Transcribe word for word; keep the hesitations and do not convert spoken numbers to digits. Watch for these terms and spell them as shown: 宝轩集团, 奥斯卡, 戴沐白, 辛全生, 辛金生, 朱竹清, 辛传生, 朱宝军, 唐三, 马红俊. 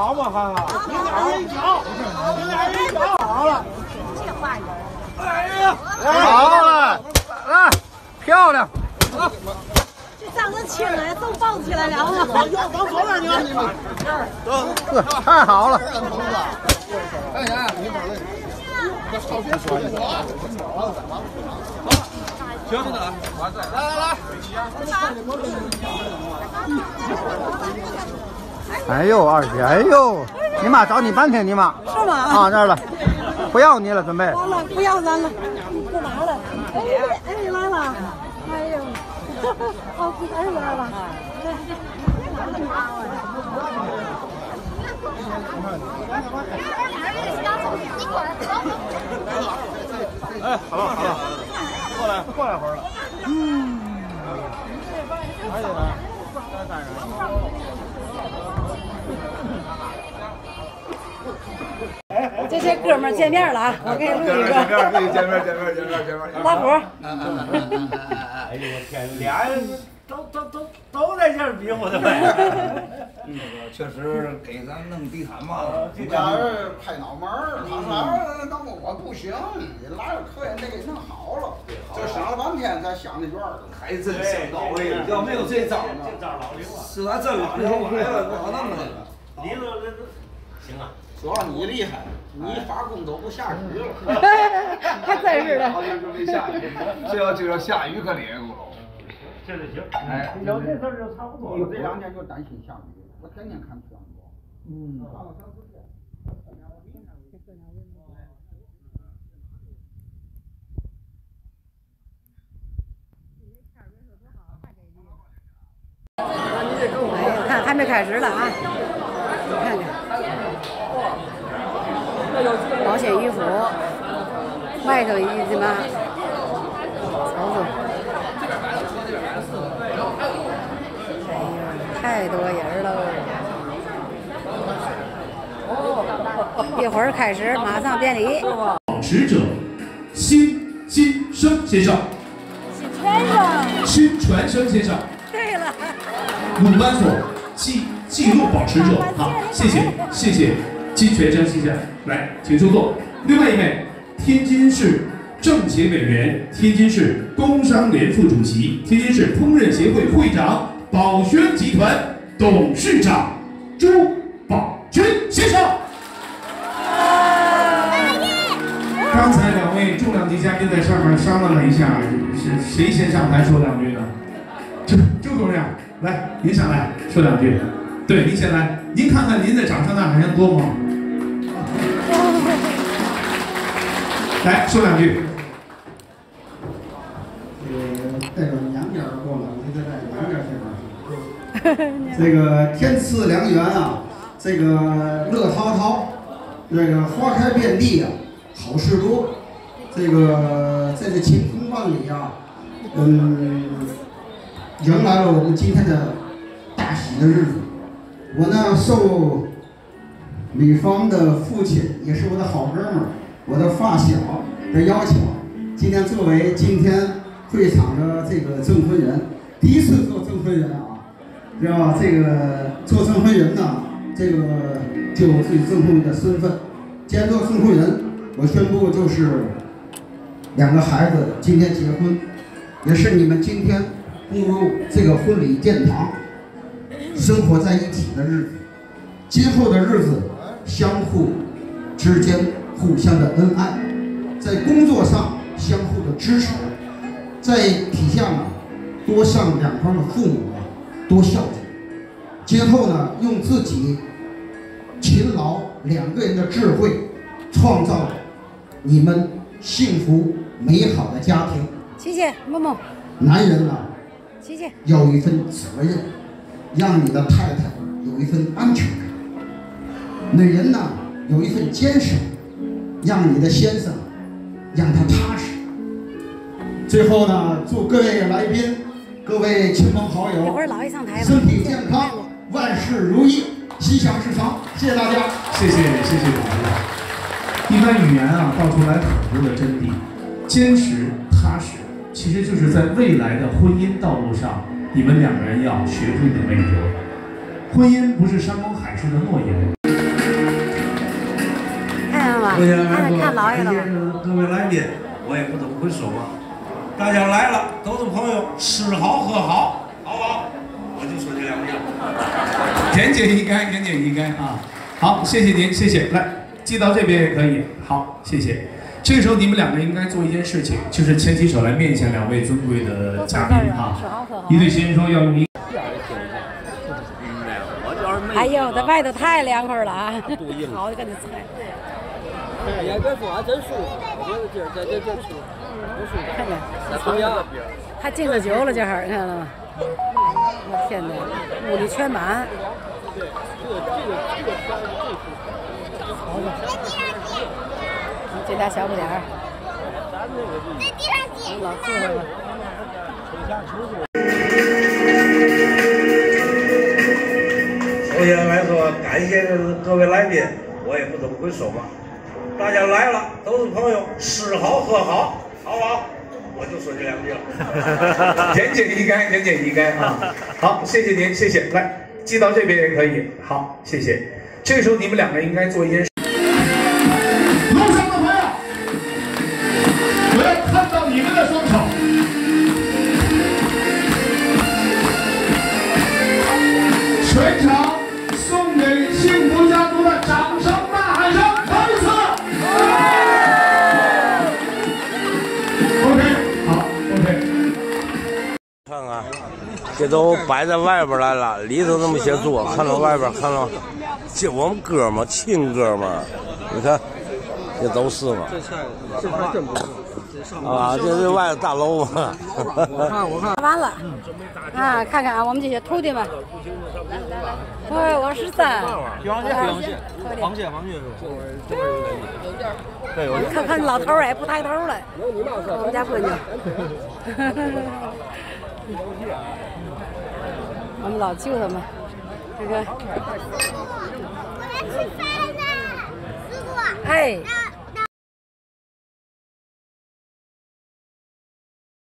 好嘛哈，你俩人一脚，你俩人一脚，好了。这话语。哎呀，好了，来，漂亮。啊，这仗子起来都抱起来了吗？要往左边扭，你们。走，太好了。哎呀，你好嘞。好，别说了。 行了，完了，来来来，哎呦，二姐，哎呦，你妈找你半天，你妈是吗？啊，这儿了，不要你了，准备。完了，不要咱了，干嘛了？哎哎，来了，哎呦，哦，哎呦来了，哎，好了好了。 过来，过来会儿了。嗯。还有呢，再带上。这些哥们见面了啊！我给你录一个。见面，见面，见面，见面，见面，见面。拉活。哎呦我天，俩人都都都都在这儿比划的呗。嗯，确实给咱弄地毯嘛，这俩人拍脑门儿，俺那我不行，拉着客人得给弄好了。 这想了半天才想那段儿，还真想到位了。要没有这招呢，这招老溜啊！是咱真老溜，我我弄的了。你这这行啊，主要你厉害，你发功都不下雨了。还真是的，好久就没下雨，这要就要下雨可连咕喽。这就行，哎，有这事儿就差不多了。这两天就担心下雨，我天天看天气。嗯。 看，还没开始了啊！你看看，保险衣服，外头一什么？瞅瞅，哎呀，太多人喽！一会儿开始，马上典礼。主持者，辛金生先生。辛传生。辛传生先生。 鲁班所记记录保持者，好，谢谢谢谢金全生先生，来，请就坐。另外一位，天津市政协委员、天津市工商联副主席、天津市烹饪协会会长、宝轩集团董事长朱宝军先生。刚才两位重量级嘉宾在上面商量了一下，是谁先上台说两句呢？周周董事长。 来，您上来说两句。对，您先来。您看看您的掌声那还能多吗？来说两句。这个带着娘家过来，我就带娘家这边。这个天赐良缘啊，这个乐滔滔，这个花开遍地啊，好事多。这个在这晴空万里啊，嗯。 迎来了我们今天的大喜的日子，我呢受女方的父亲，也是我的好哥们儿，我的发小的邀请，今天作为今天会场的这个证婚人，第一次做证婚人啊，知道吧？这个做证婚人呢，这个就有自己证婚的身份。既然做证婚人，我宣布就是两个孩子今天结婚，也是你们今天。 步入这个婚礼殿堂，生活在一起的日子，今后的日子相互之间互相的恩爱，在工作上相互的支持，在体下呢多向两方的父母啊多孝敬，今后呢用自己勤劳两个人的智慧，创造你们幸福美好的家庭。谢谢梦梦。男人啊。 谢谢。有一份责任，让你的太太有一份安全感；女人呢，有一份坚守，让你的先生让他踏实。最后呢，祝各位来宾、各位亲朋好友，一会儿老爷上台了，身体健康，万事如意，心想事成。谢谢大家，谢谢谢谢大家。一般语言啊，道出来很多的真谛，坚实踏实。 其实就是在未来的婚姻道路上，你们两个人要学会的美德。婚姻不是山盟海誓的诺言。看吧，看看老爷了。各位来宾，我也不怎么会说话。大家来了，都是朋友，吃好喝好，好不好？我就说这两句。言简意赅，言简意赅啊！好，谢谢您，谢谢。来，寄到这边也可以。好，谢谢。这个时候你们两个应该做一件事情，就是牵起手来面前两位尊贵的嘉宾啊。一对新人说要用一。 哎呦，在外头太凉快了啊！好，我跟你猜。哎呀，别说，还真舒服，这个地儿真真真舒服，真舒服。看看，那中央还敬了酒了，这会儿看到吗？我天哪，屋里全满。对，这个这个这个山最舒服。好吧。这俩小不点儿。咱那个地。老坐着吧。水下出租。 首先来说，感谢各位来宾，我也不怎么会说话。大家来了，都是朋友，吃好喝好，好不好？我就说这两句了，言简意赅，言简意赅啊！好，谢谢您，谢谢。来，寄到这边也可以。好，谢谢。这个时候你们两个应该做一件事。路上的朋友，我要看到你们的双手。 全场送给幸福家族的掌声、呐喊声，再一次。OK， 好 ，OK。看看，这都摆在外边来了，里头那么些桌，看到外边，看到这我们哥们亲哥们，你看，这都是嘛。这菜真不错。 啊，这是外大楼啊！我看，我看，看完了啊，看看啊，我们这些徒弟们，来来来，我我十三，螃蟹，螃蟹，螃蟹，螃蟹，对，有点，看看老头儿也不抬头了，我们家闺女，我们老舅他们，这个，哎。